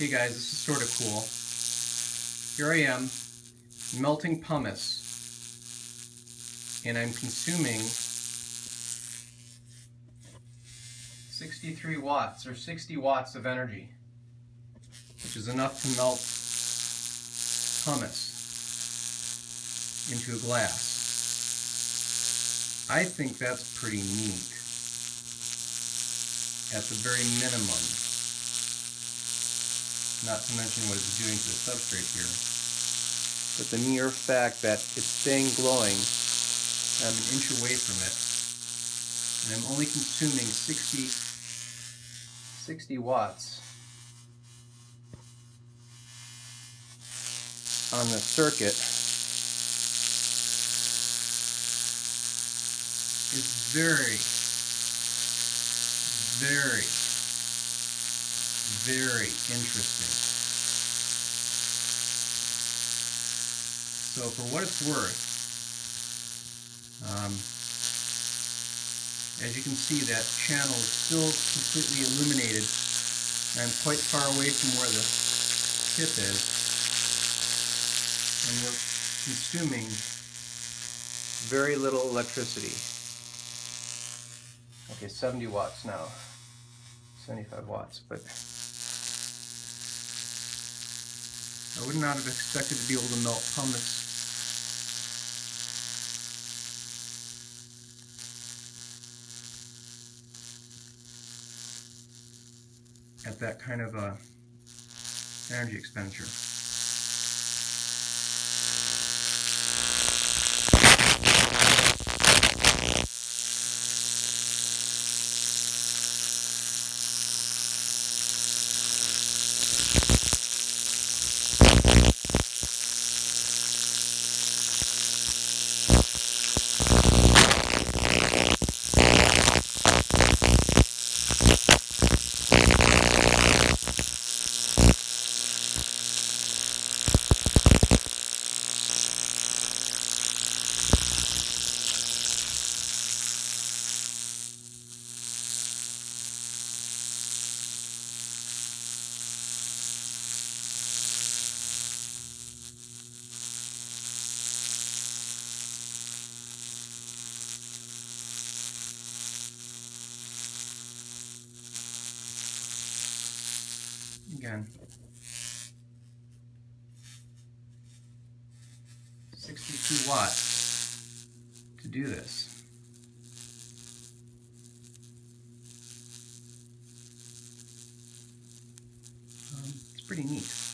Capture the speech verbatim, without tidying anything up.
Hey guys, this is sort of cool. Here I am, melting pumice, and I'm consuming sixty-three watts, or sixty watts of energy, which is enough to melt pumice into a glass. I think that's pretty neat, at the very minimum, not to mention what it's doing to the substrate here, but the mere fact that it's staying glowing, I'm an inch away from it, and I'm only consuming sixty watts on the circuit. It's very, very, very interesting. So for what it's worth, um, as you can see, that channel is still completely illuminated. I'm quite far away from where the tip is, and we're consuming very little electricity. Okay, seventy watts now, seventy-five watts, but I would not have expected to be able to melt pumice at that kind of a energy expenditure. Again, sixty-two watts to do this. Um, it's pretty neat.